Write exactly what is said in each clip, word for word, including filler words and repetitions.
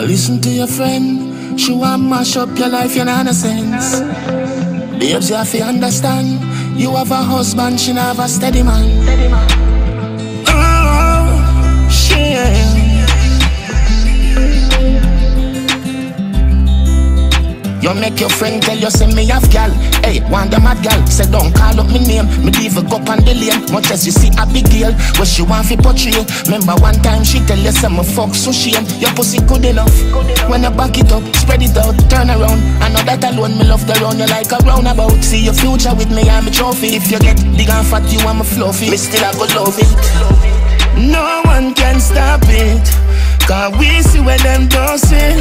Don't listen to your friend. She want mash up your life, you know, no sense. Babes, you have to understand. You have a husband, she have a steady man. Oh, shit. You make your friend tell you, say me have gal. Hey, want the mad gal, say don't call up me name. Me leave a go on the lane, much as you see a big girl. What she want fi portray. Remember one time she tell you, say me fuck so shame. Your pussy good enough. good enough When you back it up, spread it out, turn around. I know that alone, me love the round you like a roundabout. See your future with me, I'm a trophy. If you get big and fat, you I'm a fluffy. Me still I go love it. love it No one can stop it, cause we see where them does it.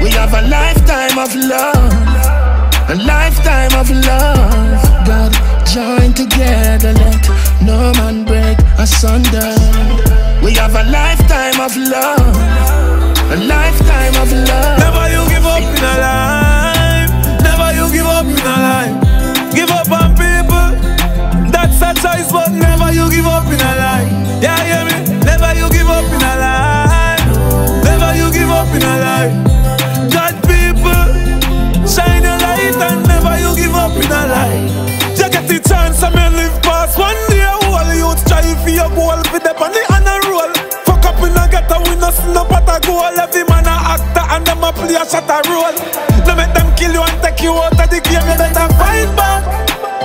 We have a lifetime of love, a lifetime of love. God, join together, let no man break asunder. We have a lifetime of love, a lifetime of love. Never you give up in a life, never you give up in a life. Give up on people, that's a choice, but never you give up in a life. Yeah, hear me? Never you give up in a life, never you give up in a life. Shine a light and never you give up in a life. You get the chance and me live past one day. All you strive for your goal, for them on the honor roll. Fuck up in a gutter, we no snap at a goal. Every man a actor and them a play a shot a roll. Now make them kill you and take you out of the game. You better fight back.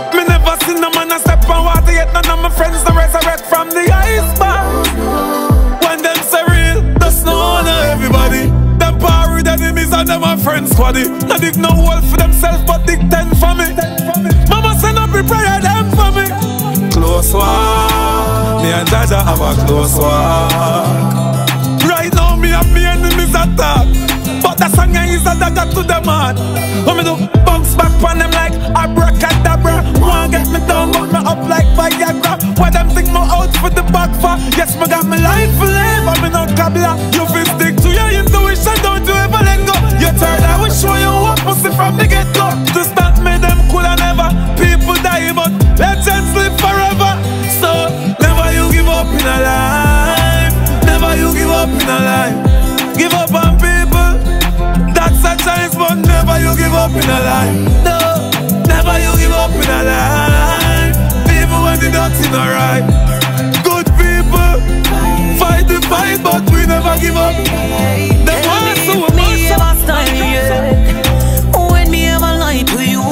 Me never seen a man a step on water yet. None of my friends no resurrect from the iceberg. When them say real, that's no one of everybody. Them power with enemies and them a friends squaddy. Not dig no wall for themselves, but dig ten for me. Mama send up the prayer them for me. Close walk, me and Jaja have a close walk. Right now me and me enemies attack, but the song is a dagger to the man. When me do bounce back on them like abracadabra. One get me down, but me up like Viagra. Why them think my out for the back for? Yes, me got my life for live, I'm not cabla. You feel stick to your intuition, don't you ever let go. Your turn, I will show you what pussy from the get-go. To start me them cool and ever. People die, but legends live forever. So, never you give up in a life, never you give up in a life. Give up on people, that's a chance, but never you give up in a life. No, never you give up in a life. People when they don't see no right. Good people, fight the fight, but we never give up. The past so much. When me ever lie to you,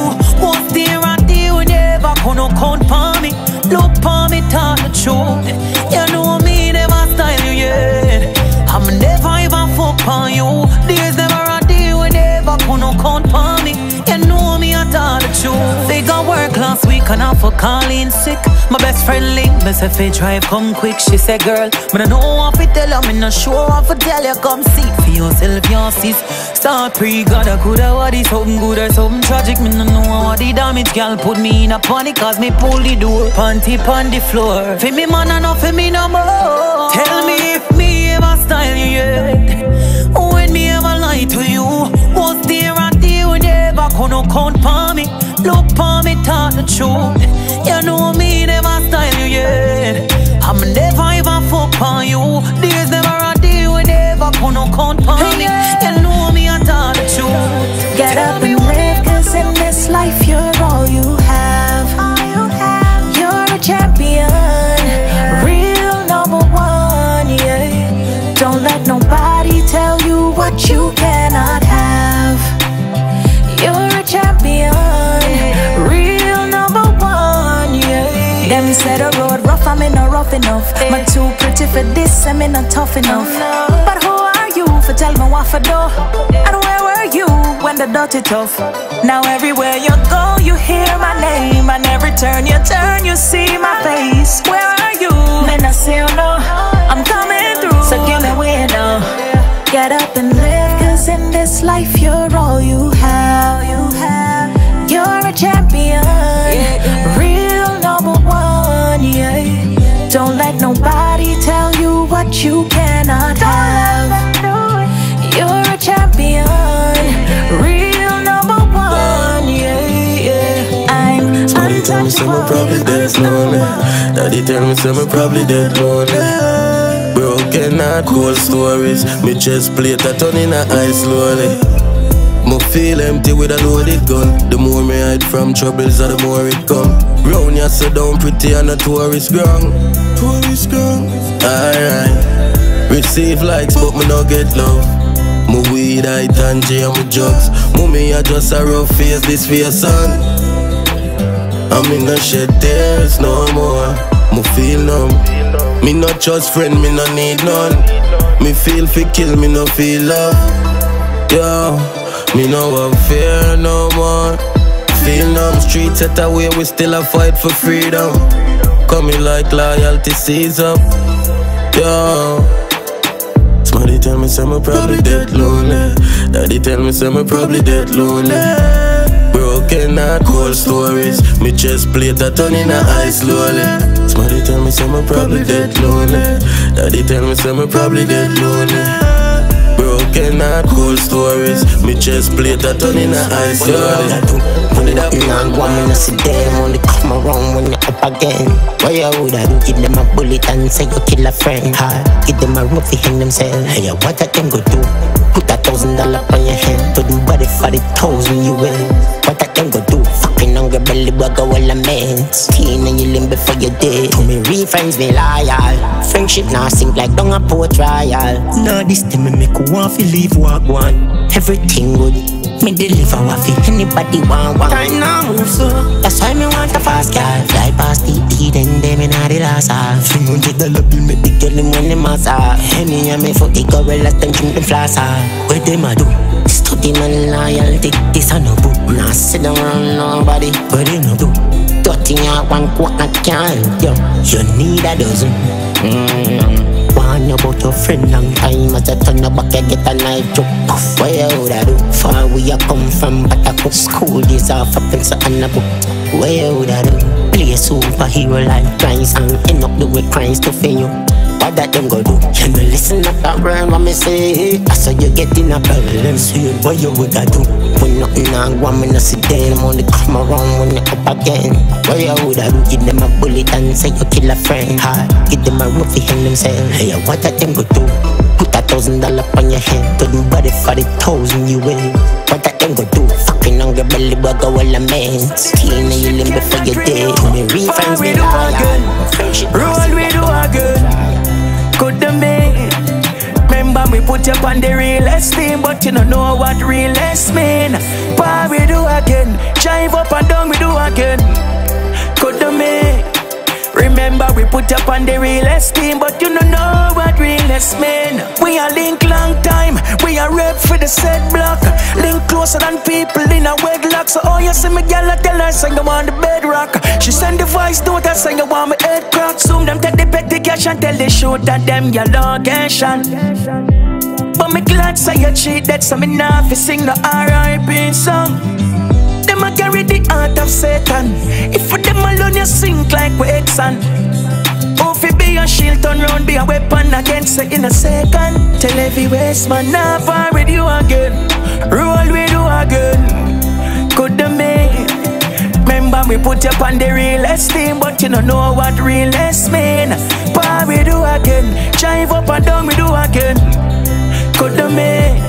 was there and there when you ever gonna count for me. Look for me, talk the truth. You know me never style you yet. I'm never even fuck for you. There's never a day when you ever gonna count for me. You know me, I talk the truth. They got work last week and I for calling sick. My best friend link me say fi drive come quick. She say girl, but I know what fi tell her. Me not sure what fi tell you. Come see for yourself, your sis. Start pre God, I coulda what is something good or something tragic. Me no know what the damage, girl put me in a panic. Cause me pull the door, panty on the floor. Feel me man and not feel me no more. Tell me if me ever style you yet. When me ever lie to you, was there a day when you ever gonna count for me. Look for me, talk the truth. You know me never style you yet. I'm never even fuck for you. There's never a day when you ever gonna count for me. You know get up and live, cause in this life you're all you have. You're a champion, real number one, yeah. Don't let nobody tell you what you cannot have. You're a champion, real number one, yeah. Them said a road rough, I'm in a rough enough. My too pretty for this, I'm in a tough enough. But who are you for tell me what for do? I don't you when the dirty tough. Now everywhere you go you hear my name. And every turn you turn you see my face. Where are you? Man I say oh no, I'm coming through. So give me way now. Get up and live, cause in this life you're all you have. You're a champion, real number one, yeah. Don't let nobody tell you what you cannot have. You're a champion, real number one, yeah, yeah. I'm Somebody tell me someone probably dead lonely. Daddy tell me someone probably dead lonely. Broke weekend are cold stories. Me chest plate a turn in a ice slowly. Me feel empty with a loaded gun. The more me hide from troubles, the more it come. Round ya sit down pretty and a tourist ground. Tourist ground. Alright. Receive likes but me no get love. My weed, I tangy and my drugs. Mummy, I just a rough face, this for your son. I'm in the shed, there's no more. Me feel numb. Me not trust friend, me no need none. Me feel fi kill, me no feel love. Yo, me no have fear no more. Feel numb, streets set away, we still a fight for freedom. Coming like loyalty seize up. Yo. Daddy tell me some I'm probably dead lonely. Daddy tell me some I'm probably dead lonely. Broken heart, cold stories. Me chest plate a turn in a ice slowly. Smarty tell me some I'm probably dead lonely. Daddy tell me some I'm probably dead lonely. Broken heart, cold stories. Me chest plate a turn in a ice slowly. Put it up and wine, I see them only come around when you're up again. Why you would I give them a bullet and say you kill a friend? Ha, give them a rope to hang themselves. Hey, what I can go do? Put a thousand dollars on your head. Put them body for the toes when you will. What I can go do? Fucking hungry belly bug all the men. Skin and you limb before you dead. To me real friends be loyal. Friendship now sink like down a poor trial. Now this time me make you want to leave walk one. Everything good. Me deliver waffy, anybody want one. Time now move so. That's why me want a fast car. Fly past the D, then them in a the last half. three hundred dollars bill make the girl him when they mass up. Henny and me fuck the gorilla, then drink the flask up. What them a do? Study man loyalty, this a no book. Nah sit down on nobody, what they no do? Dirty out one quart a can, yo. You need a dozen. Mm-hmm. Warn you about your friend long time. As you turn your back you get a knife joke. Puff, what you woulda do? Far where you come from, but I could school days off a pencil and a book. What you woulda do? Play a superhero like Christ and end up the way Christ to fail you. What that them go do? You no listen up that brand what me say. I saw you get in a problem, so you what you woulda do? When nothing I want me no sit down. I'm on the come around when you up again. What you woulda do? Give them a bullet and say you kill a friend. Ha, give them a rope to hang themselves. Hey, what that them go do? Put a thousand dollars on your head, put them body for the thousand you will. What that them go do? Fucking hungry belly bug all the men. Skin and you limb before you dead. Me refunds me again. Roll we do again. Could the me? Remember me put you on the realest thing, but you don't know what realest mean. Power we do again. Jive up and down we do again. Could the me? Remember we put up on the realest team, but you don't know what realest mean. We are linked long time, we are rep for the set block. Link closer than people in a wedlock. So all you see me girl I tell her sing you on the bedrock. She send the voice note I sing you on my head crack. Soon them take the pet the cash and tell the shoot at them your location. But me glad say you cheated, so me not fi sing the R I P song. Them a carry the heart of Satan. If for them alone you sink like we eggs and oh fi be a shield turn round be a weapon against you in a second. Tell every waste man never with you again. Roll with you again. Could the me? Remember we put you on the realest thing, but you don't know what realest mean. Power we do again. Jive up and down we do again. Could the me?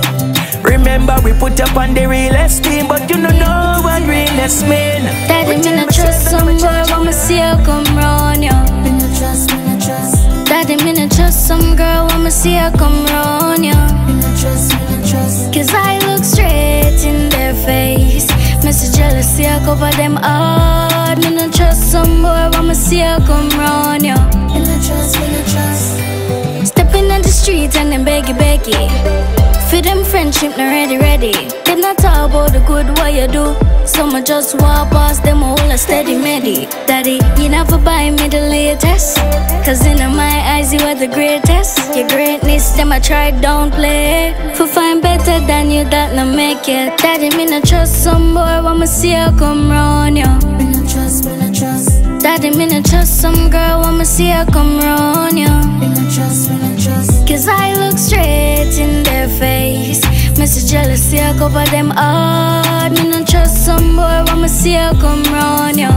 Remember we put up on the realest team, but you don't know what realest mean. Daddy, me not trust some boy, I'ma see you come round, yo. Me not trust, me not trust. Daddy, me not trust some girl, I'ma see you come round, yo. Me not trust, me not trust. Cause I look straight in their face. Mister Jealousy, I cover them hard. Me not trust some boy, I'ma see you come round, yo. Me not trust, me not trust. Stepping on the street and then beggy, beggy. For them friendship not ready, ready. They not talk about the good what you do. Some just walk past them all a steady meddy. Daddy, you never buy me the latest. Cause in my eyes you are the greatest. Your greatness, them I try downplay. For find better than you that not make it. Daddy, me not trust some boy, I'ma see you come round, yo. Me not trust, me not trust. Daddy, me not trust some girl, I'ma see you come round, yo. Me not trust, me not trust. Cause I look straight in their face. Mister Jealousy, I cover them hard. Me not trust some boy, I'ma see you come round, yo.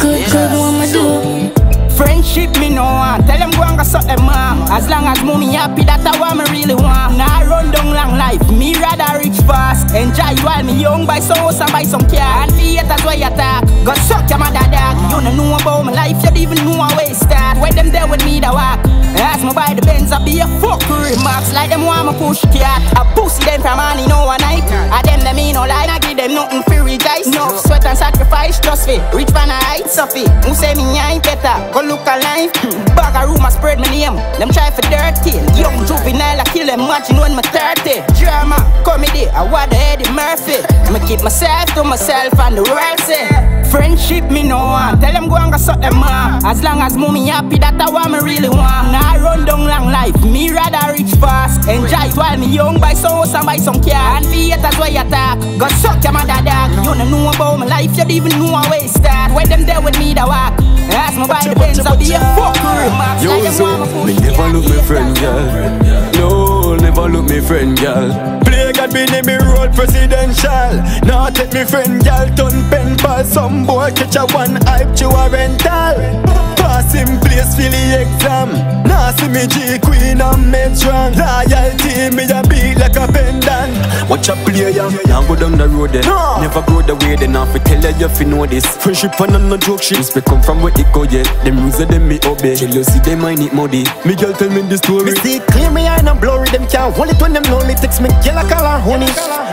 Good, good, what I'ma do? Friendship me no want. Tell them go and go suck them mom. As long as mommy happy, that's what me really want. Nah run down long life, me rather rich fast. Enjoy while me young, buy some house and buy some car. And the haters why you talk, go suck your mother dog. You don't know about my life, you don't even know how I start. When them there with me the walk, ask me by the Benz, I be a fuckery max. Like them want me push cat, I pussy them from morning no one night. I them them me no lie, I give them nothing for rejoice. No sweat and sacrifice, trust me, rich man I hide Sophie. Who say me I ain't better, go look alive. Bag a room I spread my name, them try for dirty. Young juvenile I kill them watching when I'm thirty. Drama, comedy, I want the Eddie Murphy. I keep myself to myself and the world say. Friendship me no want, tell them go and go suck them mom. As long as mommy happy, that's what me really want. Nah run down long life, me rather rich fast. Enjoy while me young, buy some house and buy some car. And the haters why you talk, go suck your mother dog. You don't know about my life, you don't even know how I start. When them there with me the walk, ask me by the Benz, I'll be a fuckery max. Yo like so, me never look me friend girl. No, never look me friend girl. Play God be name me role presidential. Now take me friend girl, turn pen pal. Some boy catch a one hype to a rental. Pass him place for the exam. Now see me G Queen and Metron. Loyalty me a beat like a pendant. Watch a player, now go down the road then. No. Never go the way then. Now fi tell her you fi know this. Friendship and I'm no joke shit. Respect come from where it go yet. Them rules them me obey. Jealousy them I need money. Me girl tell me the story. Me see clear me eye no blurry. Them can't hold it when them lonely. Text me girl a call her honey.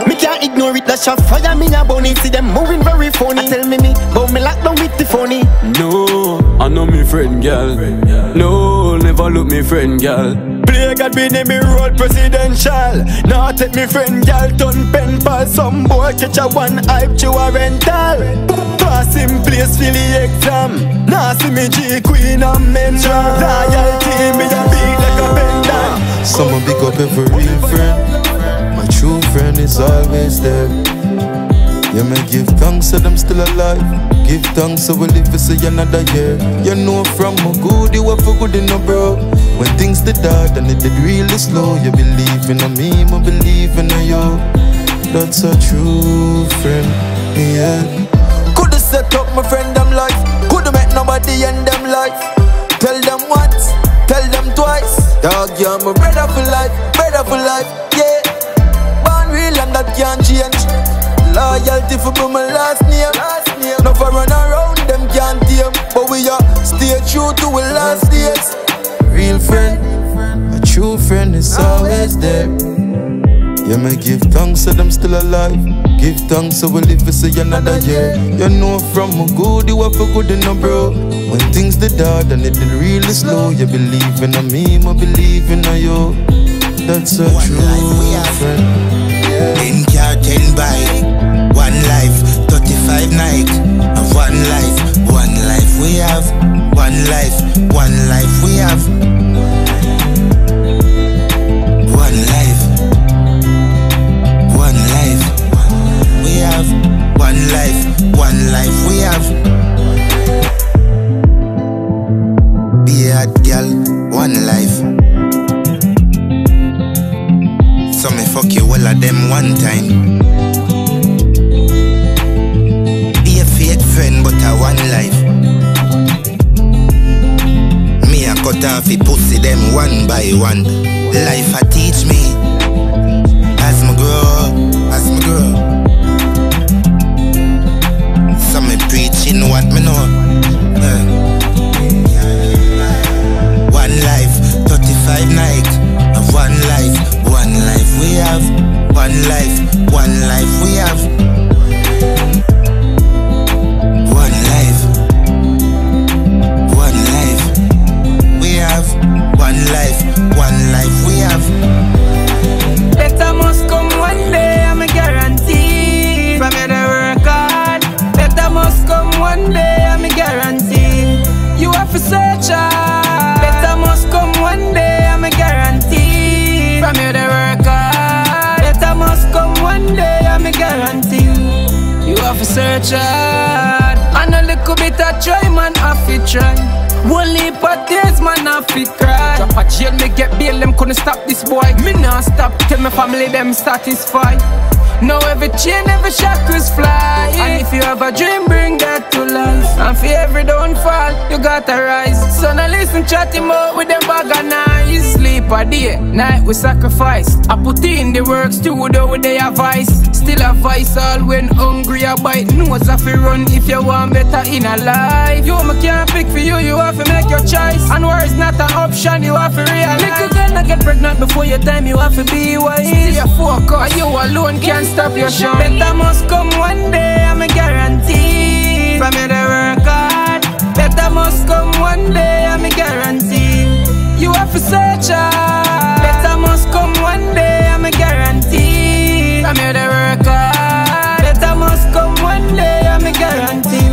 Me can't ignore it. That shot fire me a bunny. See them moving very funny. I tell me me, but me lock down with the funny. No, I know me. Friend girl, no, never look me friend girl. Play God be name me role presidential. Now take me friend girl, turn pen pal. Some boy catch a one hype to a rental. Pass him place for the exam. Now see me G Queen and Metron. Loyalty me a big like a pendant. Someone pick up every real friend. My true friend is always there. You may give thanks to them still alive. Give thanks so we live for say another year. You know from how good you were for good enough bro. When things did hard and it did really slow, you believe in me, I believe in you. That's a true friend, yeah. Coulda set up my friend them life. Coulda met nobody end them life. Tell them once, tell them twice. Dog, you're my brother for life, brother for life, yeah. Born real and that can't change. Loyalty for my last name. No for run around, them can't tame. But we are stay true to our last days. Real friend, a true friend is always there. You may give thanks so them still alive. Give thanks so we live for say another year. You know from how good you were for good enough bro. When things did hard and it did really slow, you believe in me, I believe in you. That's a true friend, yeah. Ten car, ten bike, one life. Five night of one life, one life we have, one life, one life we have, one life, one life we have, one life, one life we have. Be a girl, one life. So me fuck you all of them one time. But a one life. Me a cut off the pussy them one by one. Life a teach me as me grow, as me grow. So me preaching what me know. Uh. One life, thirty-five night. One life, one life we have. One life, one life we have. One life, one life we have. Better must come one day, I'm a guarantee. From me to work hard. Better must come one day, I'm a guarantee. You have to search hard. Better must come one day, I'm a guarantee. From me to work hard. Better must come one day, I'm a guarantee. You have to search hard. And a little bit of try, man, have to try. Only but days man I fi cry. Drop a jail me get bail, them couldn't stop this boy. Me nah stop till my family them satisfied. Now every chain, every shackles fly. And if you have a dream, bring that to life. And for every downfall, you gotta rise. So now listen, chat him out with them bag and eyes. Sleep a day, night we sacrifice. I put in the work, studio with their vice. Still a vice all when hungry I bite. Nose have to run if you want better in a life. You me can't pick for you, you have to make your choice. And war is not an option, you have to realize. Little girl not get pregnant before your time, you have to be wise. Still a focus, you alone can't stop your show. Better must come one day, I'm a guarantee. From me to work hard. Better must come one day, I'm a guarantee. You have to search hard. Better must come one day, I'm a guarantee. From me to work hard. Better must come one day, I'm a guarantee.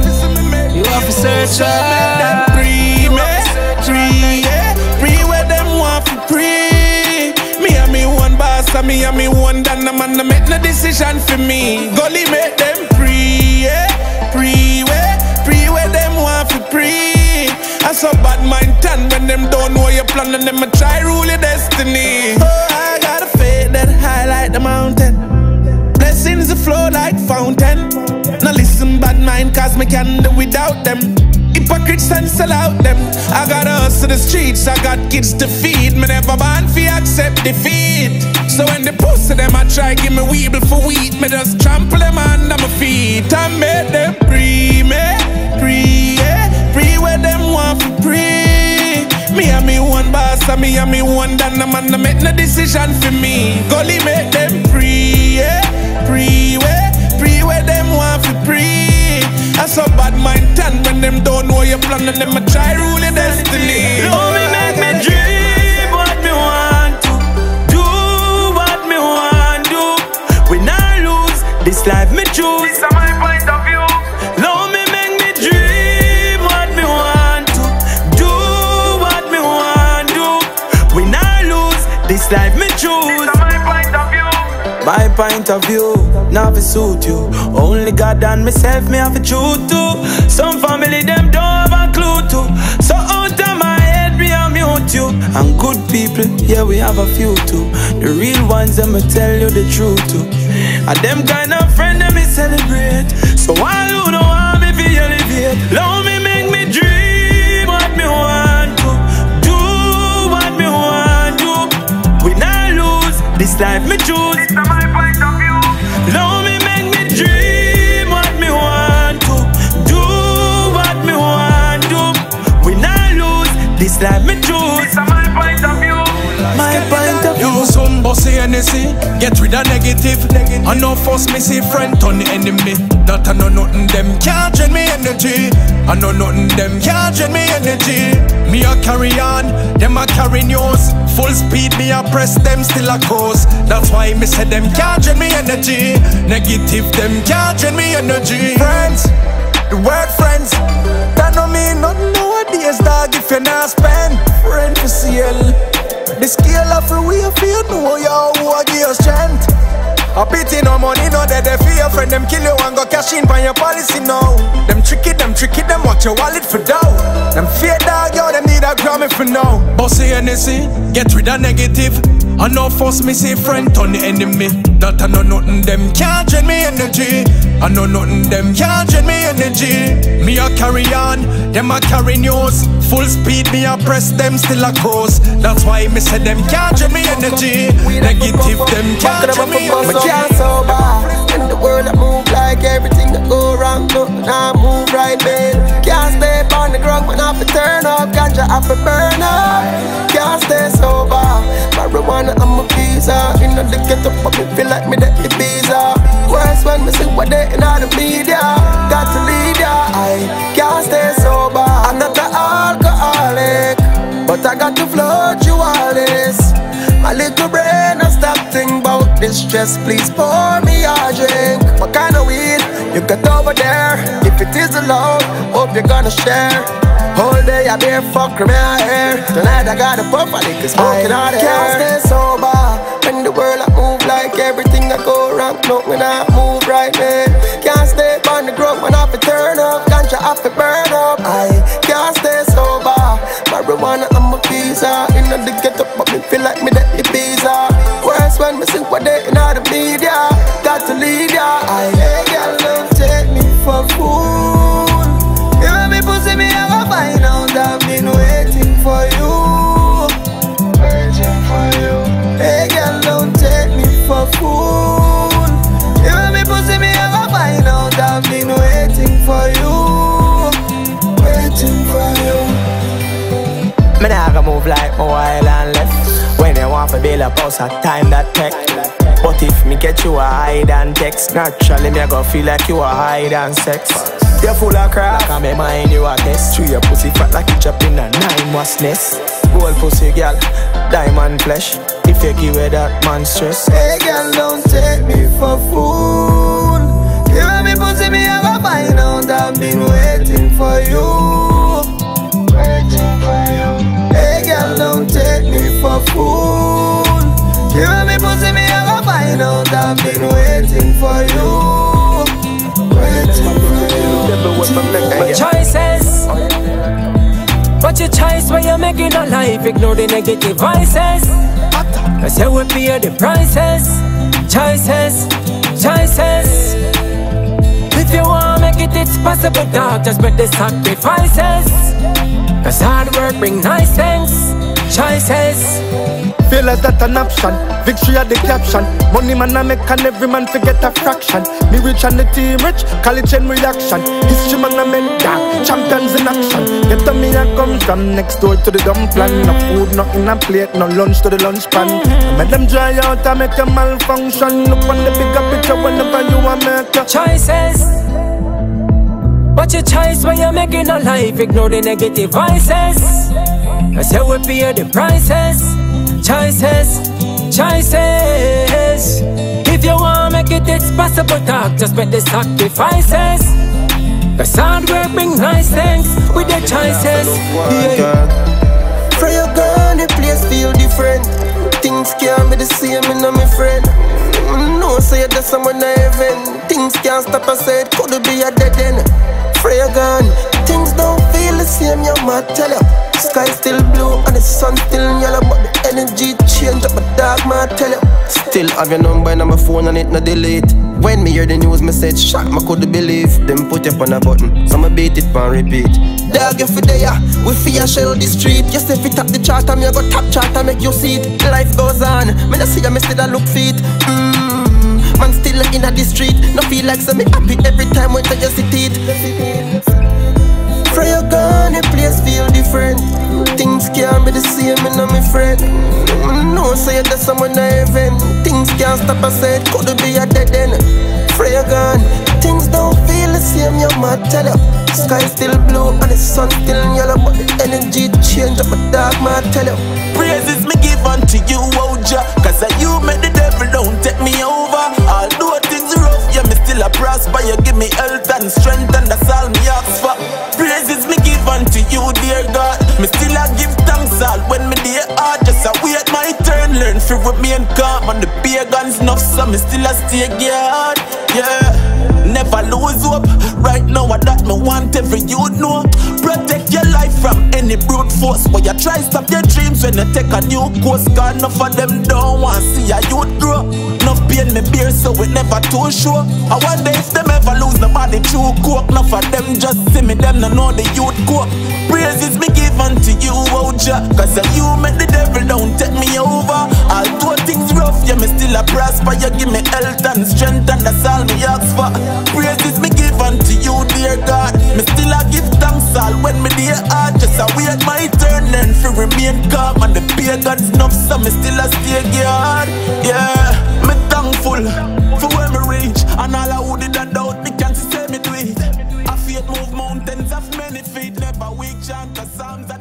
You have to search hard. Free me, free, yeah. Free where them want for free. So me and me one done, the man that make no decision for me. Golly make them free, yeah, free, yeah, free where them want for free. I so bad mind tan when them don't know your plan and them a try rule your destiny. Oh, I got a faith that high like the mountain. Blessings that flow like fountain. Now listen bad mind cause me can do without them. Hypocrites and sell out them. I got us to the streets, I got kids to feed. Me never born fi accept defeat. So when they pussy them, I try give me weeble for wheat. Me just trample them under my feet. I make them free, me free, yeah. Free where them want for free. Me and me one boss, and me and me one done. The man that make no decision for me. Golly make them free, yeah, free, yeah. Free where them want for free. I so bad mind tan when them don't know your plan and them a try rule your destiny. Love me make me dream what me want to do, what me want to do. When I lose, this life me choose. This is my point of view. Love me make me dream what me want to do, what me want to do. When I lose, this life me choose. This is my point of view. My point of view, now we suit you. Only God and myself, me have a truth to. Some family, them don't have a clue to. So out of my head, me unmute you. And good people, yeah, we have a few too. The real ones, I'ma tell you the truth to. And them kind of friend, them me celebrate. So while you don't want me, feel elevate. Love me, make me dream what me want to. Do what me want to. When I lose, this life me choose. Love me, make me dream what me want to. Do what me want to. When I lose, this life me choose. This is my point of view. My point of view. You son bossy and see, get rid of negative. negative. I no force me see friend on the enemy. That I know nothing them can't drain me energy. I know nothing them can't drain me energy. Me a carry on, them a carry news. Full speed me a press, them still a cause. That's why me said them can't drain me energy. Negative them can't drain me energy. Friends, the word friends, that no mean nothing nowadays, dog. If you not spend, friend for sale. The scale of the way of you know your who give your strength. A pity no money, no that they fear. Friend them kill you and go cash in by your policy now. Them tricky, them tricky, them watch your wallet for dough. Them fear dog, yo, them need a Grammy for now. Bossy Hennessy, get rid of negative. I no force me see friend on the enemy. That I know nothing them can't drain me energy. I know nothing them can't drain me energy. Me a carry on, them a carry news. Full speed me a press, them still a cause. That's why me said them can't drain me energy. Negative them can't drain me energy. Me can't sober. And the world that move like everything that go wrong. Nothing I move right, man. Can't stay on the ground when I have to turn up. Ganja I have to burn up. Can't stay sober. Marijuana I'm a visa, you know they get up but me feel like me that the visa. Worse when me see what they in all the media. Got to lead ya, I can't stay sober. I'm not an alcoholic, but I got to float you all this. My little brain I stop thinking about this stress, please pour me a drink. What kind of weed you got over there? If it is allowed, hope you're gonna share. Whole day I been fucking me out here. Tonight I gotta puff a liquor, smoking out here. I can't stay sober. When the world I move like everything I go wrong. No, when I move right, man. Can't stay on the ground when I have to turn up. Ganja I have to burn up. I can't stay sober. marijuana and my visa. You know they get up, but me feel like me that the pizza. Worse when me sing what they in all the media. Got to leave ya. I hate your love, take me for fool. You want me pussy, me I go find out. I've been waiting for you, waiting for you. Hey girl, don't take me for fool. You want me pussy, me I go find out. I've been waiting for you, waiting for you. Me nah go move like my wild and left. When you want to build a house, a time that take. But if me get you a hide and text, naturally me go feel like you a hide and sex. You're full of crap, like I me mind you a test. Chew your pussy fat like you chop in a nine was nest. Gold pussy girl, diamond flesh. If you give her that man stress. Hey girl, don't take me for fool. You want me pussy, me I go find out. I've been waiting for you, waiting for you. Hey girl, don't take me for fool. You want me pussy, me I go find out. I've been waiting for you, waiting for you. My choices, but your choice when you're making a life, ignore the negative voices. Cause you will pay the prices. Choices, choices. If you wanna make it, it's possible, dog. Just make the sacrifices. Cause hard work bring nice things. Choices. Failure that an option, victory at the caption. Money man I make and every man forget a fraction. Me rich and the team rich, college and reaction. History man I make dark, champions in action. Get to me I come from next door to the dump plan. No food, nothing a plate, no lunch to the lunch pan. I make them dry out, I make them malfunction. Look on the bigger picture whenever you a make your choices. But your choice when you're making a life, ignore the negative voices. Cause you will pay the prices. Choices, choices. If you wanna make it, it's possible, talk. Just make the sacrifices. Cause hard work bring nice things with the choices. Yeah. For your gun, the place feel different. Things can't be the same, and I'm a friend. No, say that someone in heaven. Things can't stop, I said, could it be a dead end? For your gun, things don't feel the same, your mad tell you. Sky still blue and the sun still yellow, but the energy change up, but dark man tell you. Still have your number on my phone and it no delete. When me hear the news message, shock me could believe. Them put up on a button, so me beat it and repeat. Dog you fi there, we fi a shell the street. You say fi tap the chart and me a go tap chart and make you see it. Life goes on, me no see ya, me still a look fit. Mmm, man still in a the street. No feel like so me happy every time when I just see it. For your gun, the place feel different. Things can't be the same, and I'm a friend. No, say that someone in heaven. Things can't stop, I said, could it be a dead end? For your gun, things don't feel the same, your mad tell you. Sky still blue and the sun still yellow, but the energy change up, but dark man tell you. Praises me give unto you, oh Jah, cause you make the devil don't take me over. Although things rough, yeah, me still a prosper. You give me health and strength, and that's all me ask for. Praises me give unto you, dear God. Me still a give thanks all when me dear heart. Just a wait my turn, learn free with me and calm. And the pagans enough, so me still a stay geared. Yeah, never lose hope. Right now I that me want every youth know. Protect your life from any brute force. When you try stop your dreams, when you take a new course, God, enough of them don't want to see a youth grow. Enough pain me bear, so we never too sure. I wonder if them ever lose nobody true coke. Enough of them just see me, them no know the youth cook. Praises me give unto you, oh Jah, cause you make the devil don't take me over. Although things rough, yeah, me still a prosper. You give me health and strength, and that's all me ask for. Praises me give unto you, dear God. Me still a give thanks all when me dear heart. Just a wait my turn, learn to remain calm. And the pagans enough, so me still a stay geared. Yeah, me thankful for where me reach, and all I would did I doubt me can't say me do it. I faith move mountains of many feet, never weak chant the Psalms.